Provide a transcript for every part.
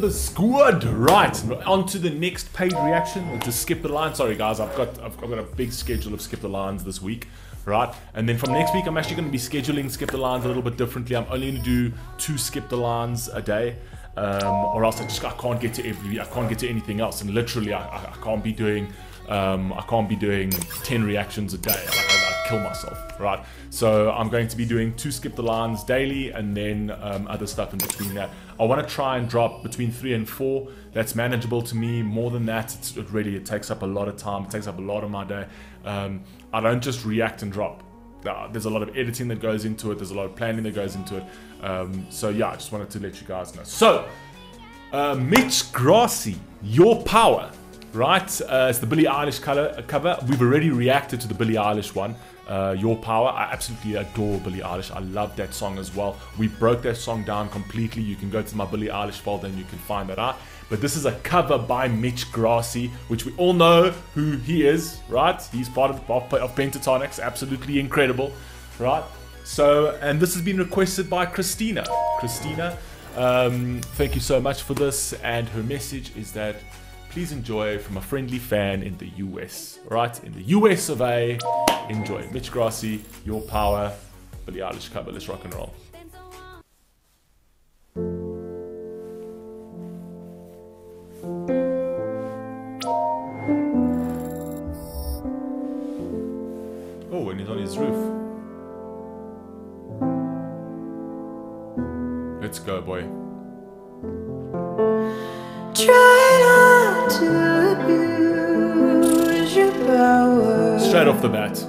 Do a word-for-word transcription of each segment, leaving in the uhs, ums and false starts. Qcumber Squad. Right, on to the next paid reaction. We'll just skip the line. Sorry guys, I've got I've got a big schedule of skip the lines this week. Right, and then from next week I'm actually going to be scheduling skip the lines a little bit differently. I'm only going to do two skip the lines a day, um, or else I just I can't get to every I can't get to anything else. And literally I, I, I can't be doing um, I can't be doing ten reactions a day. Like, I, kill myself, right? So I'm going to be doing two skip the lines daily, and then um, other stuff in between that. I want to try and drop between three and four. That's manageable to me. More than that, it's, it really it takes up a lot of time. It takes up a lot of my day. Um, I don't just react and drop. There's a lot of editing that goes into it. There's a lot of planning that goes into it. Um, so yeah, I just wanted to let you guys know. So uh, Mitch Grassi, Your Power, right? Uh, it's the Billie Eilish color, cover. We've already reacted to the Billie Eilish one. Uh, Your Power. I absolutely adore Billie Eilish. I love that song as well. We broke that song down completely. You can go to my Billie Eilish folder and you can find that out. But this is a cover by Mitch Grassi, which we all know who he is, right? He's part of, of, of Pentatonix. Absolutely incredible, right? So, and this has been requested by Christina. Christina, um, thank you so much for this. And her message is that please enjoy from a friendly fan in the U S, right? In the U S of A. Enjoy. Mitch Grassi, Your Power, Billie Eilish cover. Let's rock and roll. Oh, and he's on his roof. Let's go, boy. Try not to abuse your power. Straight off the bat.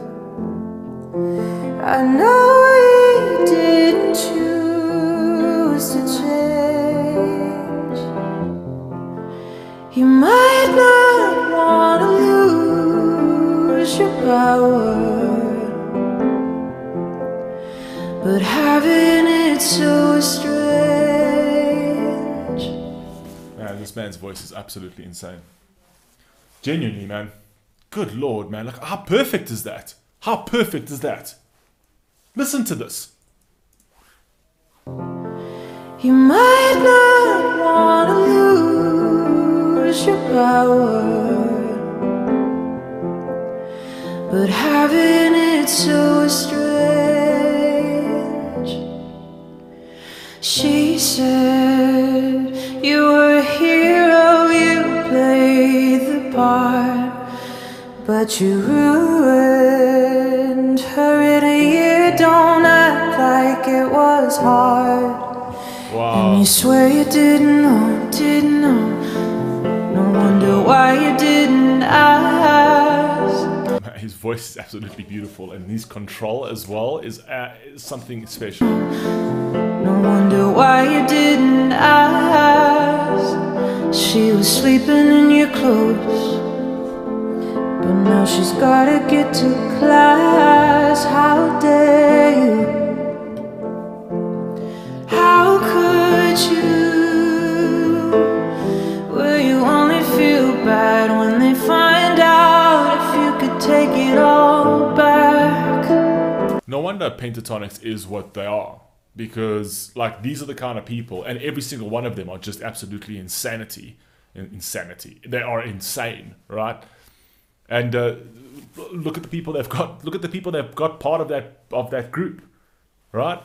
I know he didn't choose to change. You might not want to lose your power, but having it so strange. Man, this man's voice is absolutely insane. Genuinely, man. Good Lord, man. Like, how perfect is that? How perfect is that? Listen to this. You might not want to lose your power, but having it so strange. She said you were a hero, you played the part, but you ruined her in a year. Don't act like it was hard. Wow. And you swear you didn't know, didn't know. No wonder why you didn't ask. His voice is absolutely beautiful, and his control as well is, uh, is something special. No wonder why you didn't ask. She was sleeping in your clothes, but now she's gotta get to class. How dare you? How could you? Will you only feel bad when they find out if you could take it all back? No wonder Pentatonix is what they are, because like these are the kind of people, and every single one of them are just absolutely insanity. Insanity. They are insane, right? And uh, look at the people they've got. Look at the people they've got part of that of that group, right?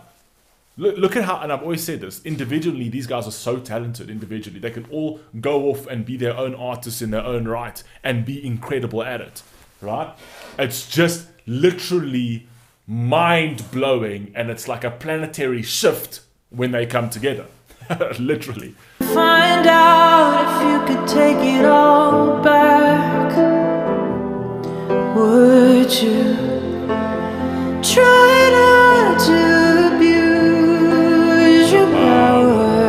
Look, look at how, and I've always said this. Individually, these guys are so talented. Individually, they can all go off and be their own artists in their own right and be incredible at it, right? It's just literally mind blowing, and it's like a planetary shift when they come together, literally. Find out if you could take it all back. Would you try not to abuse your power?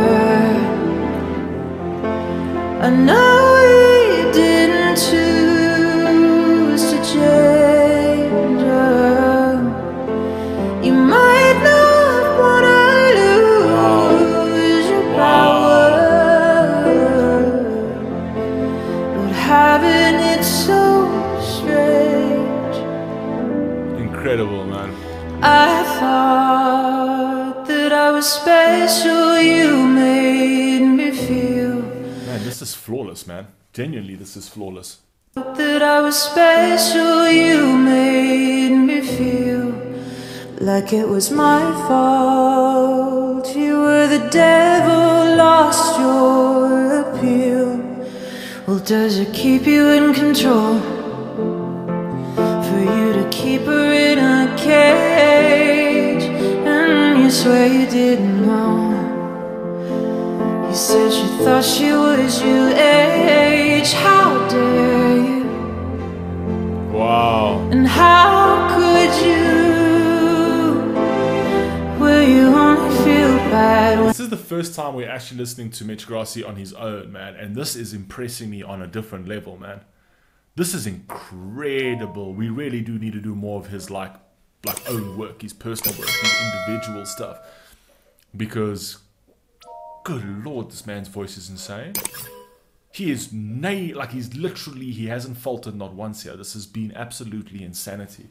I know he didn't choose to change her. You might not want to lose your power, but having it so strange. Incredible, man. I thought that I was special, you made me feel is flawless, man. Genuinely, this is flawless. That I was special, you made me feel like it was my fault. You were the devil, lost your appeal. Well, does it keep you in control? For you to keep her in a cage, and you swear you didn't know. You said she thought she was your age. How dare you? Wow. And how could you? Will you only feel bad when... This is the first time we're actually listening to Mitch Grassi on his own, man. And this is impressing me on a different level, man. This is incredible. We really do need to do more of his like, like own work, his personal work, his individual stuff. Because, good lord, this man's voice is insane. He is nay, like he's literally, he hasn't faltered not once here. This has been absolutely insanity.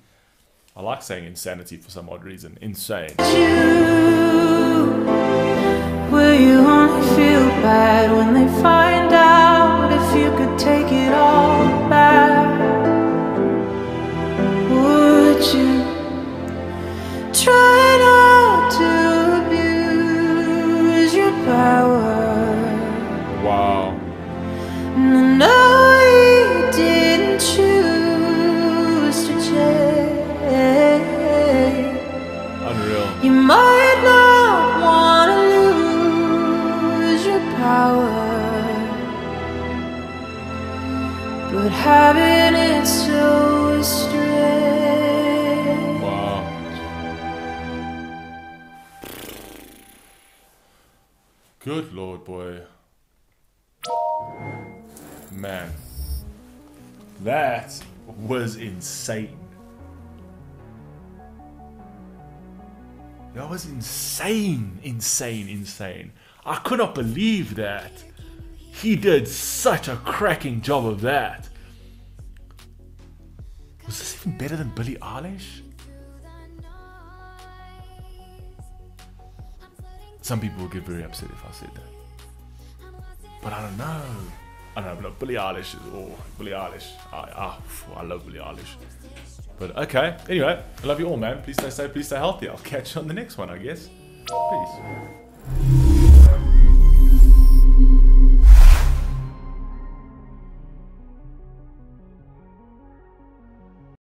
I like saying insanity for some odd reason. Insane. You, will you only feel bad when they find out if you could take it all back? Would you try not to abuse your power? Wow. No, you didn't choose to change. Unreal. You might not want to lose your power, but having it so strange. Wow. Good lord, boy. Man, that was insane. That was insane, insane, insane. I could not believe that. He did such a cracking job of that. Was this even better than Billie Eilish? Some people would get very upset if I said that. But I don't know. I don't know, Billie Eilish is, oh, Billie Eilish. I, ah, I love Billie Eilish. But okay, anyway, I love you all, man. Please stay safe, please stay healthy. I'll catch you on the next one, I guess. Peace.